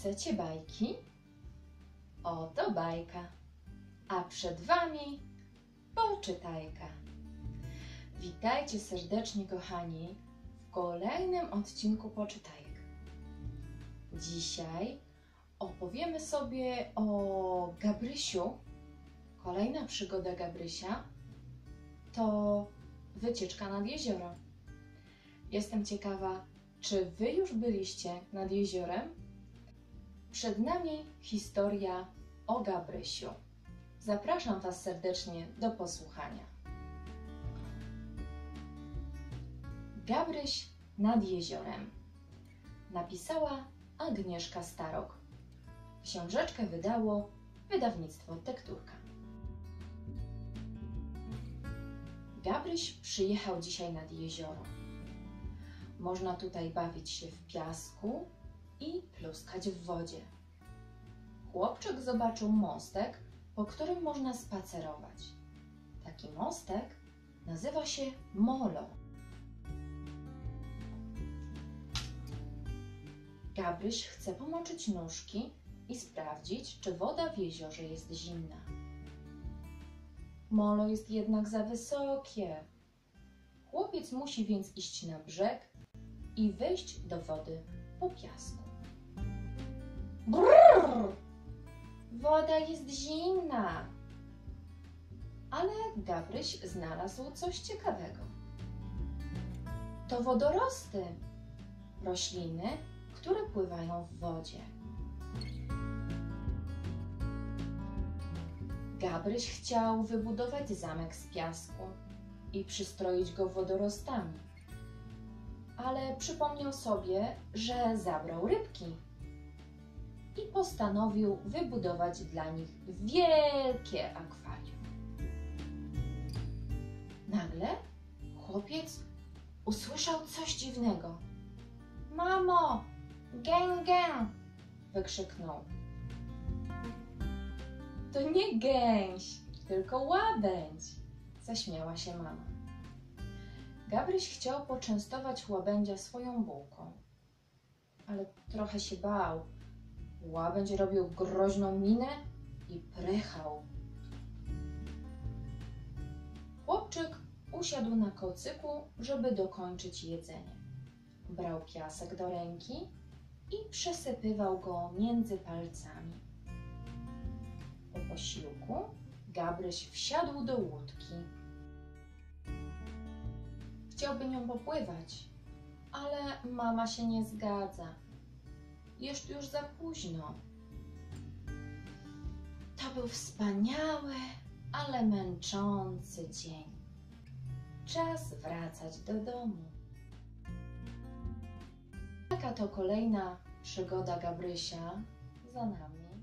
Chcecie bajki? Oto bajka, a przed Wami Poczytajka. Witajcie serdecznie, kochani, w kolejnym odcinku Poczytajek. Dzisiaj opowiemy sobie o Gabrysiu. Kolejna przygoda Gabrysia to wycieczka nad jezioro. Jestem ciekawa, czy Wy już byliście nad jeziorem? Przed nami historia o Gabrysiu. Zapraszam Was serdecznie do posłuchania. Gabryś nad jeziorem. Napisała Agnieszka Starok. Książeczkę wydało Wydawnictwo Tekturka. Gabryś przyjechał dzisiaj nad jezioro. Można tutaj bawić się w piasku i pluskać w wodzie. Chłopczyk zobaczył mostek, po którym można spacerować. Taki mostek nazywa się molo. Gabryś chce pomoczyć nóżki i sprawdzić, czy woda w jeziorze jest zimna. Molo jest jednak za wysokie. Chłopiec musi więc iść na brzeg i wyjść do wody po piasku. Brrr! Woda jest zimna! Ale Gabryś znalazł coś ciekawego. To wodorosty, rośliny, które pływają w wodzie. Gabryś chciał wybudować zamek z piasku i przystroić go wodorostami, ale przypomniał sobie, że zabrał rybki i postanowił wybudować dla nich wielkie akwarium. Nagle chłopiec usłyszał coś dziwnego. Mamo, gę, gę! Wykrzyknął. To nie gęś, tylko łabędź, zaśmiała się mama. Gabryś chciał poczęstować łabędzia swoją bułką, ale trochę się bał. Łabędź robił groźną minę i prychał. Chłopczyk usiadł na kocyku, żeby dokończyć jedzenie. Brał piasek do ręki i przesypywał go między palcami. Po posiłku Gabryś wsiadł do łódki. Chciałby nią popływać, ale mama się nie zgadza. Jest już za późno. To był wspaniały, ale męczący dzień. Czas wracać do domu. Taka to kolejna przygoda Gabrysia za nami.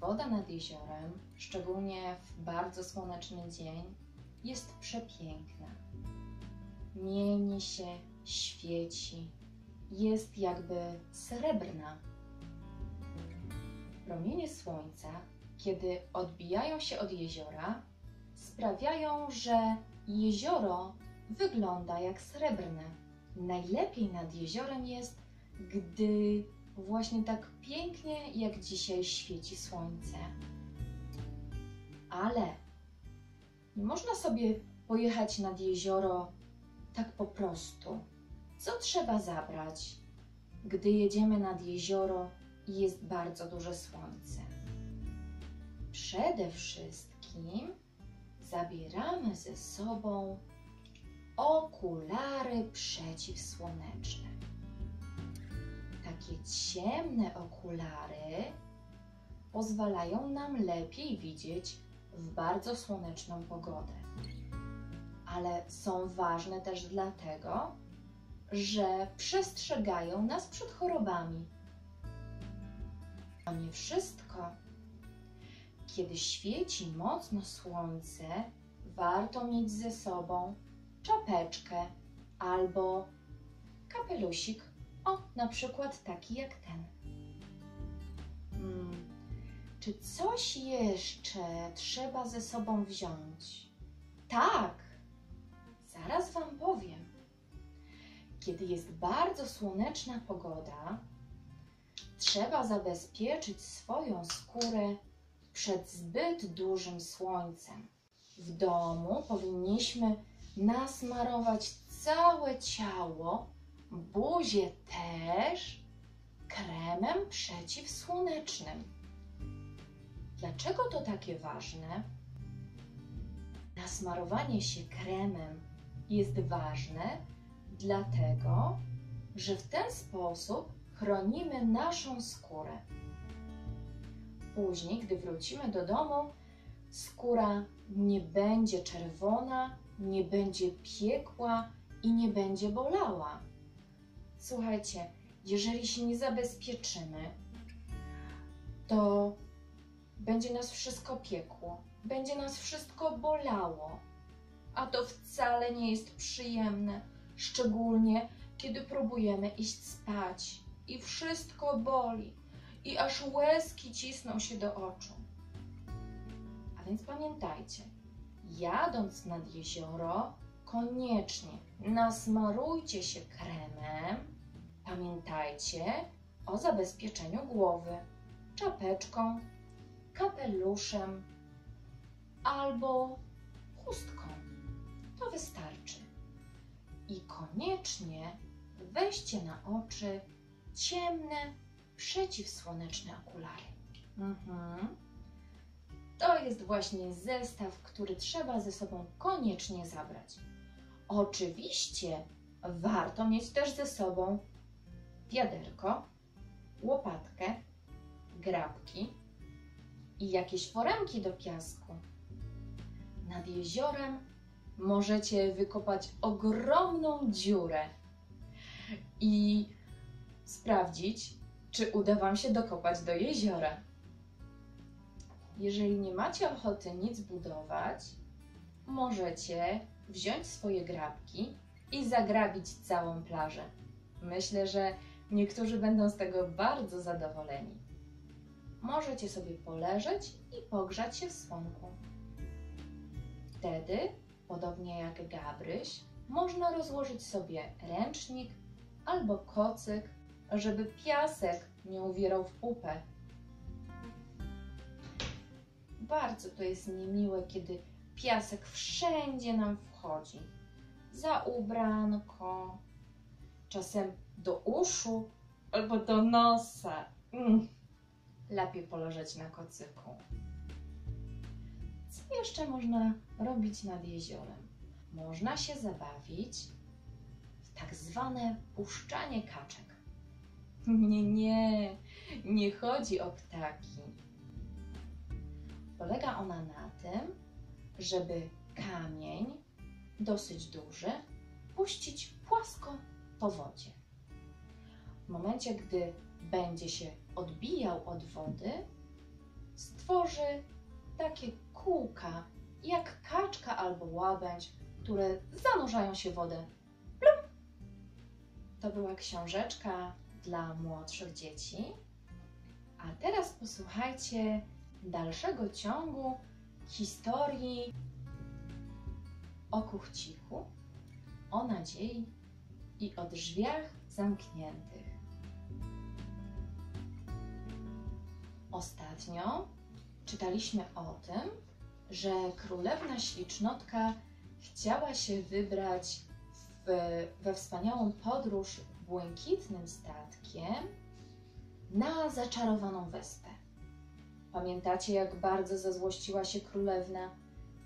Woda nad jeziorem, szczególnie w bardzo słoneczny dzień, jest przepiękna. Mieni się, świeci, jest jakby srebrna. Promienie słońca, kiedy odbijają się od jeziora, sprawiają, że jezioro wygląda jak srebrne. Najlepiej nad jeziorem jest, gdy właśnie tak pięknie jak dzisiaj świeci słońce. Ale nie można sobie pojechać nad jezioro tak po prostu. Co trzeba zabrać, gdy jedziemy nad jezioro i jest bardzo duże słońce? Przede wszystkim zabieramy ze sobą okulary przeciwsłoneczne. Takie ciemne okulary pozwalają nam lepiej widzieć w bardzo słoneczną pogodę. Ale są ważne też dlatego, że przestrzegają nas przed chorobami. To nie wszystko. Kiedy świeci mocno słońce, warto mieć ze sobą czapeczkę albo kapelusik. O, na przykład taki jak ten. Czy coś jeszcze trzeba ze sobą wziąć? Tak! Zaraz Wam powiem. Kiedy jest bardzo słoneczna pogoda, Trzeba zabezpieczyć swoją skórę przed zbyt dużym słońcem. W domu powinniśmy nasmarować całe ciało, buzię też, kremem przeciwsłonecznym. Dlaczego to takie ważne? Nasmarowanie się kremem jest ważne dlatego, że w ten sposób chronimy naszą skórę. Później, gdy wrócimy do domu, skóra nie będzie czerwona, nie będzie piekła i nie będzie bolała. Słuchajcie, jeżeli się nie zabezpieczymy, to będzie nas wszystko piekło, będzie nas wszystko bolało, a to wcale nie jest przyjemne, szczególnie kiedy próbujemy iść spać i wszystko boli i aż łezki cisną się do oczu. A więc pamiętajcie, jadąc nad jezioro, koniecznie nasmarujcie się kremem. Pamiętajcie o zabezpieczeniu głowy czapeczką, kapeluszem albo chustką. To wystarczy. I koniecznie weźcie na oczy ciemne, przeciwsłoneczne okulary. To jest właśnie zestaw, który trzeba ze sobą koniecznie zabrać. Oczywiście warto mieć też ze sobą wiaderko, łopatkę, grabki i jakieś foremki do piasku. Nad jeziorem możecie wykopać ogromną dziurę i sprawdzić, czy uda wam się dokopać do jeziora. Jeżeli nie macie ochoty nic budować, możecie wziąć swoje grabki i zagrabić całą plażę. Myślę, że niektórzy będą z tego bardzo zadowoleni. Możecie sobie poleżeć i pogrzać się w słonku. Wtedy, podobnie jak Gabryś, można rozłożyć sobie ręcznik albo kocyk, żeby piasek nie uwierał w pupę. Bardzo to jest niemiłe, kiedy piasek wszędzie nam wchodzi. Za ubranko, czasem do uszu albo do nosa. Lepiej poleżeć na kocyku. Co jeszcze można robić nad jeziorem? Można się zabawić w tak zwane puszczanie kaczek. Nie chodzi o ptaki. Polega ona na tym, żeby kamień, dosyć duży, puścić płasko po wodzie. W momencie, gdy będzie się odbijał od wody, stworzy takie kółka, jak kaczka albo łabędź, które zanurzają się w wodę. Plum! To była książeczka dla młodszych dzieci. A teraz posłuchajcie dalszego ciągu historii o kuchciku, o nadziei i o drzwiach zamkniętych. Ostatnio czytaliśmy o tym, że Królewna Ślicznotka chciała się wybrać we wspaniałą podróż błękitnym statkiem na zaczarowaną wyspę. Pamiętacie, jak bardzo zazłościła się królewna,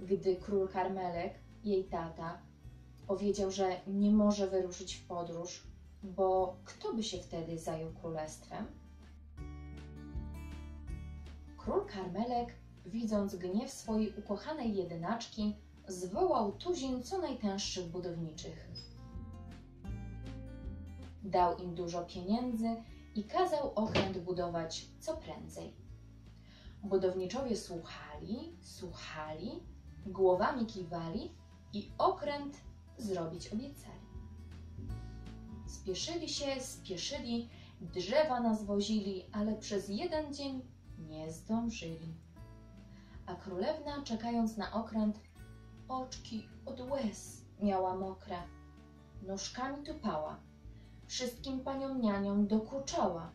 gdy król Karmelek, jej tata, powiedział, że nie może wyruszyć w podróż, bo kto by się wtedy zajął królestwem? Król Karmelek, widząc gniew swojej ukochanej jedynaczki, zwołał tuzin co najtęższych budowniczych. Dał im dużo pieniędzy i kazał okręt budować co prędzej. Budowniczowie słuchali, głowami kiwali i okręt zrobić obiecali. Spieszyli, drzewa nazwozili, ale przez jeden dzień nie zdążyli. A królewna, czekając na okręt, oczki od łez miała mokre, nóżkami tupała, wszystkim paniom nianiom dokuczała,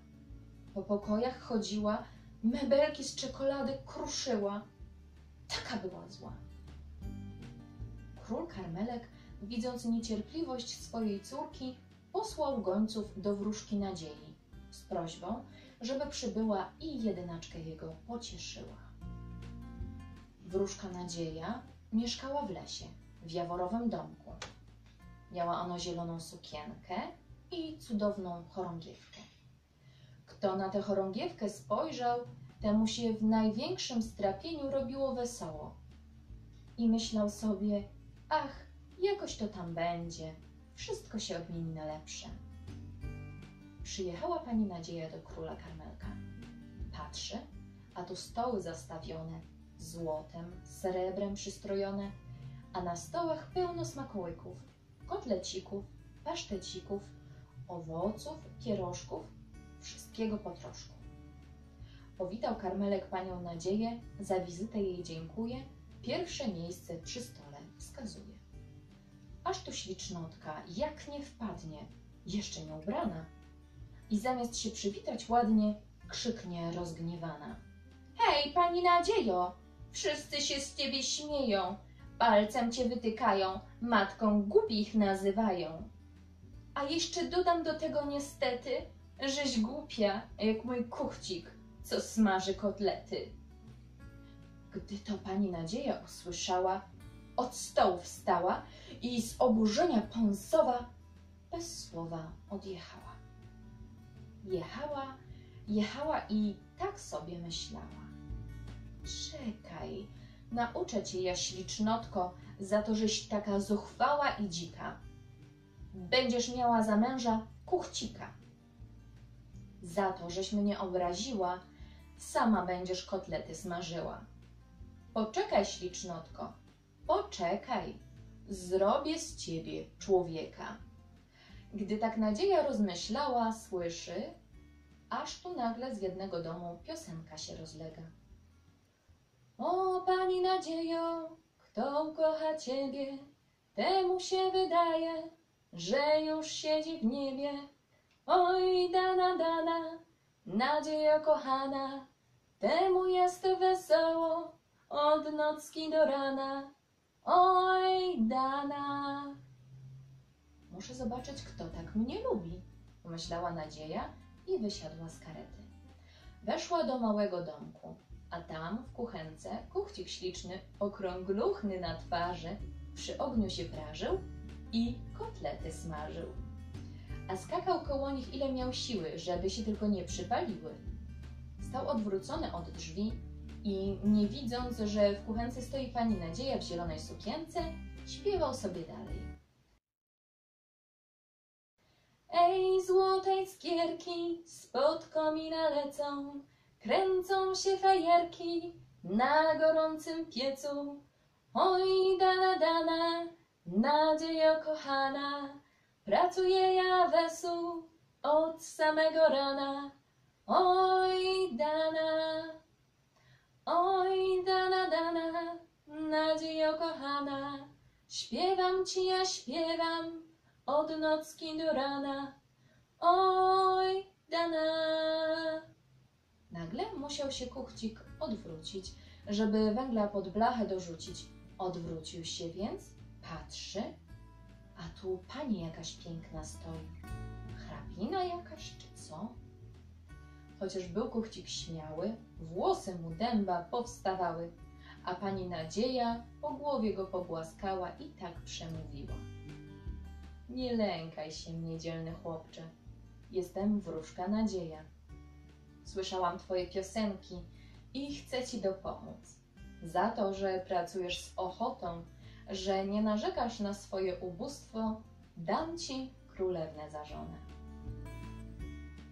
Po pokojach chodziła, mebelki z czekolady kruszyła. Taka była zła. Król Karmelek, widząc niecierpliwość swojej córki, posłał gońców do Wróżki Nadziei z prośbą, żeby przybyła i jedynaczkę jego pocieszyła. Wróżka Nadzieja mieszkała w lesie, w jaworowym domku. Miała ona zieloną sukienkę i cudowną chorągiewkę. Kto na tę chorągiewkę spojrzał, temu się w największym strapieniu robiło wesoło. I myślał sobie, ach, jakoś to tam będzie, wszystko się odmieni na lepsze. Przyjechała pani Nadzieja do króla Karmelka. Patrzy, a tu stoły zastawione, złotem, srebrem przystrojone, a na stołach pełno smakołyków, kotlecików, pasztecików, owoców, pierożków, wszystkiego po troszku. Powitał Karmelek panią Nadzieję, za wizytę jej dziękuję, pierwsze miejsce przy stole wskazuje. Aż tu ślicznotka, jak nie wpadnie, jeszcze nie ubrana, i zamiast się przywitać ładnie, krzyknie rozgniewana. Hej, pani Nadziejo, wszyscy się z ciebie śmieją, palcem cię wytykają, matką głupich nazywają. A jeszcze dodam do tego niestety, żeś głupia jak mój kuchcik, co smaży kotlety. Gdy to pani Nadzieja usłyszała, od stołu wstała i z oburzenia pąsowa bez słowa odjechała. Jechała, jechała i tak sobie myślała. Czekaj, nauczę cię ja, ślicznotko, za to, żeś taka zuchwała i dzika. Będziesz miała za męża kuchcika. Za to, żeś mnie obraziła, sama będziesz kotlety smażyła. Poczekaj, ślicznotko, poczekaj, zrobię z ciebie człowieka. Gdy tak Nadzieja rozmyślała, słyszy, aż tu nagle z jednego domu piosenka się rozlega. O, pani Nadziejo, kto ukocha ciebie, temu się wydaje, że już siedzi w niebie. Oj, dana, dana, Nadziejo kochana, temu jest wesoło od nocki do rana. Oj, dana. Muszę zobaczyć, kto tak mnie lubi, pomyślała Nadzieja i wysiadła z karety. Weszła do małego domku, a tam w kuchence kuchcik śliczny, okrągluchny na twarzy, przy ogniu się prażył i kotlety smażył. A skakał koło nich ile miał siły, żeby się tylko nie przypaliły. Stał odwrócony od drzwi i nie widząc, że w kuchence stoi pani Nadzieja w zielonej sukience, śpiewał sobie dalej. Ej, złotej cukierki, spod komina lecą, kręcą się fajerki na gorącym piecu. Oj, dana, dana, Nadziejo kochana, pracuje ja wesu od samego rana. Oj, dana, oj, dana, dana, Nadziejo kochana, śpiewam ci, ja śpiewam od nocki do rana. Oj, dana. Nagle musiał się kuchcik odwrócić, żeby węgla pod blachę dorzucić. Odwrócił się więc, patrzy, a tu pani jakaś piękna stoi. Hrabina jakaś czy co? Chociaż był kuchcik śmiały, włosy mu dęba powstawały, a pani Nadzieja po głowie go pogłaskała i tak przemówiła. Nie lękaj się mnie, dzielny chłopcze, jestem Wróżka Nadzieja. Słyszałam twoje piosenki i chcę ci dopomóc. Za to, że pracujesz z ochotą, że nie narzekasz na swoje ubóstwo, dam ci królewnę za żonę.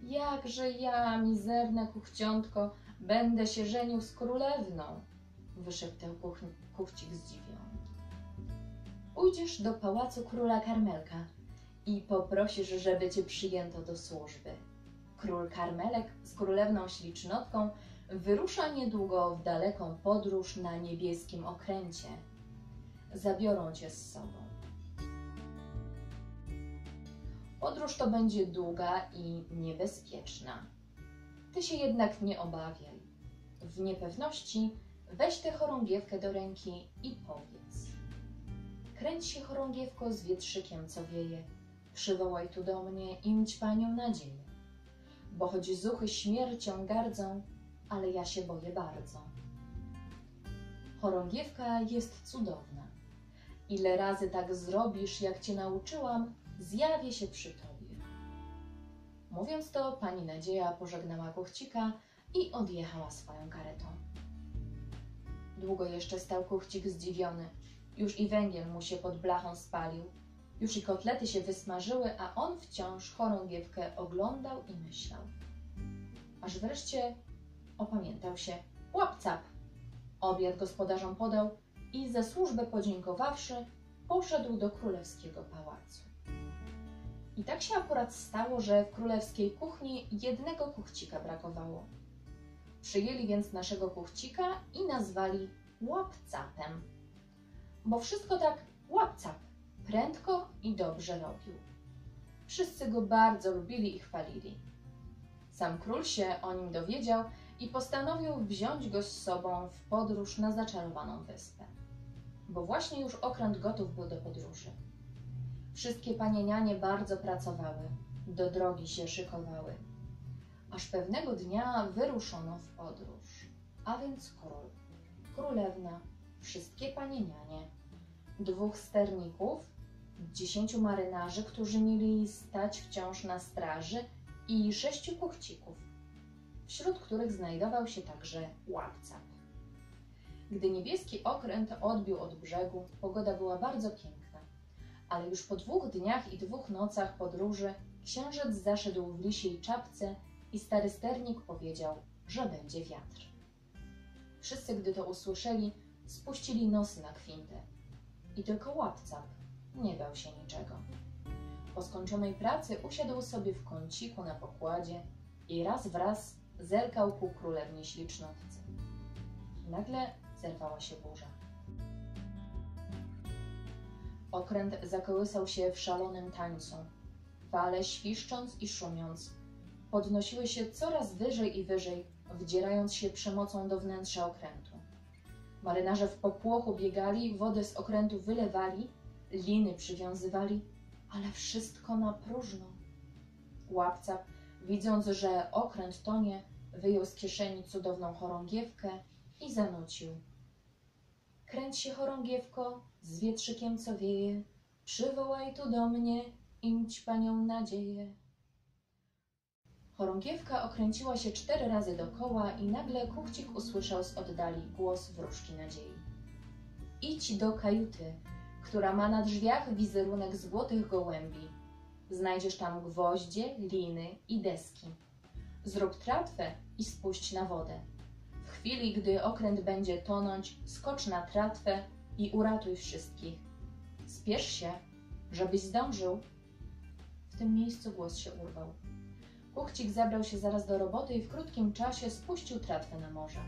Jakże ja, mizerne kuchciątko, będę się żenił z królewną? Wyszeptał kuchcik zdziwiony. Pójdziesz do pałacu króla Karmelka i poprosisz, żeby cię przyjęto do służby. Król Karmelek z królewną Ślicznotką wyrusza niedługo w daleką podróż na niebieskim okręcie. Zabiorą cię z sobą. Podróż to będzie długa i niebezpieczna. Ty się jednak nie obawiaj. W niepewności weź tę chorągiewkę do ręki i powiedz. Kręć się, chorągiewko, z wietrzykiem, co wieje. Przywołaj tu do mnie i mć panią nadzieję. Bo choć zuchy śmiercią gardzą, ale ja się boję bardzo. Chorągiewka jest cudowna. Ile razy tak zrobisz, jak cię nauczyłam, zjawię się przy tobie. Mówiąc to, pani Nadzieja pożegnała kuchcika i odjechała swoją karetą. Długo jeszcze stał kuchcik zdziwiony. Już i węgiel mu się pod blachą spalił. Już i kotlety się wysmażyły, a on wciąż chorągiewkę oglądał i myślał. Aż wreszcie opamiętał się. Łap-cap! Obiad gospodarzom podał i za służbę podziękowawszy, poszedł do królewskiego pałacu. I tak się akurat stało, że w królewskiej kuchni jednego kuchcika brakowało. Przyjęli więc naszego kuchcika i nazwali Łap-capem, bo wszystko tak łap-cap prędko i dobrze robił. Wszyscy go bardzo lubili i chwalili. Sam król się o nim dowiedział i postanowił wziąć go z sobą w podróż na zaczarowaną wyspę, bo właśnie już okręt gotów był do podróży. Wszystkie panie nianie bardzo pracowały, do drogi się szykowały. Aż pewnego dnia wyruszono w podróż, a więc król, królewna, wszystkie panie nianie, 2 sterników, 10 marynarzy, którzy mieli stać wciąż na straży, i 6 kuchcików, wśród których znajdował się także Łap-cap. Gdy niebieski okręt odbił od brzegu, pogoda była bardzo piękna, ale już po 2 dniach i 2 nocach podróży księżyc zaszedł w lisiej czapce i stary sternik powiedział, że będzie wiatr. Wszyscy, gdy to usłyszeli, spuścili nosy na kwintę. I tylko Łap-cap nie bał się niczego. Po skończonej pracy usiadł sobie w kąciku na pokładzie i raz wraz zerkał ku królewni ślicznotce. Nagle zerwała się burza. Okręt zakołysał się w szalonym tańcu. Fale, świszcząc i szumiąc, podnosiły się coraz wyżej i wyżej, wdzierając się przemocą do wnętrza okrętu. Marynarze w popłochu biegali, wodę z okrętu wylewali, liny przywiązywali, ale wszystko na próżno. Łap-cap, widząc, że okręt tonie, wyjął z kieszeni cudowną chorągiewkę i zanucił. Kręć się, chorągiewko, z wietrzykiem, co wieje, przywołaj tu do mnie i mć panią nadzieję. Chorągiewka okręciła się 4 razy dokoła i nagle kuchcik usłyszał z oddali głos Wróżki Nadziei. Idź do kajuty, która ma na drzwiach wizerunek złotych gołębi. Znajdziesz tam gwoździe, liny i deski. Zrób tratwę i spuść na wodę. W chwili, gdy okręt będzie tonąć, skocz na tratwę i uratuj wszystkich. Spiesz się, żebyś zdążył. W tym miejscu głos się urwał. Kuchcik zabrał się zaraz do roboty i w krótkim czasie spuścił tratwę na morze.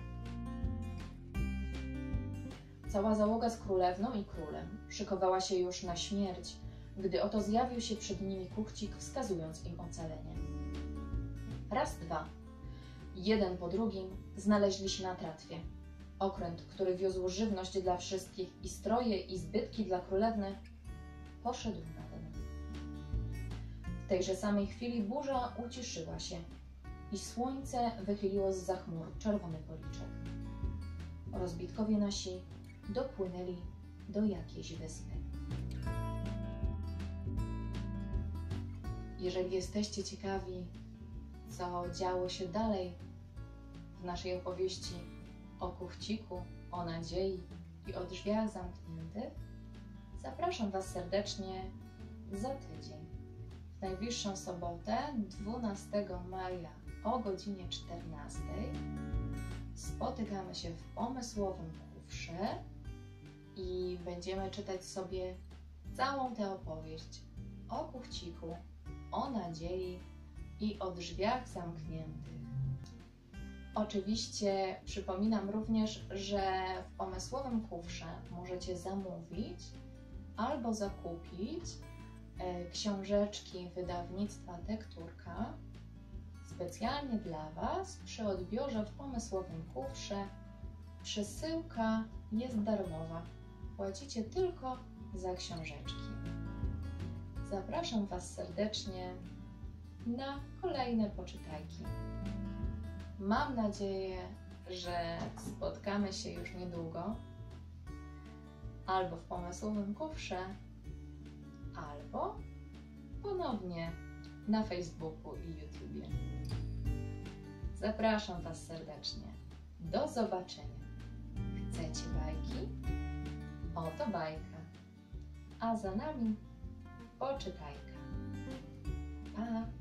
Cała załoga z królewną i królem szykowała się już na śmierć, gdy oto zjawił się przed nimi kuchcik, wskazując im ocalenie. Raz, dwa, jeden po drugim znaleźli się na tratwie. Okręt, który wiózł żywność dla wszystkich i stroje i zbytki dla królewny, poszedł na dno. W tejże samej chwili burza uciszyła się i słońce wychyliło z chmur czerwony policzek. Rozbitkowie nasi dopłynęli do jakiejś wyspy. Jeżeli jesteście ciekawi, co działo się dalej w naszej opowieści o kuchciku, o nadziei i o drzwiach zamkniętych, zapraszam Was serdecznie za tydzień. W najbliższą sobotę, 12 maja o godzinie 14:00 spotykamy się w Pomysłowym Kufrze i będziemy czytać sobie całą tę opowieść o kuchciku, o nadziei i o drzwiach zamkniętych. Oczywiście przypominam również, że w Pomysłowym Kufrze możecie zamówić albo zakupić książeczki wydawnictwa Tekturka Specjalnie dla Was przy odbiorze w pomysłowym kufrze przesyłka jest darmowa. Płacicie tylko za książeczki. Zapraszam Was serdecznie na kolejne poczytajki. Mam nadzieję, że spotkamy się już niedługo albo w pomysłowym kufrze, albo ponownie na Facebooku i YouTubie. Zapraszam Was serdecznie. Do zobaczenia. Chcecie bajki? Oto bajka. A za nami poczytajka. Pa!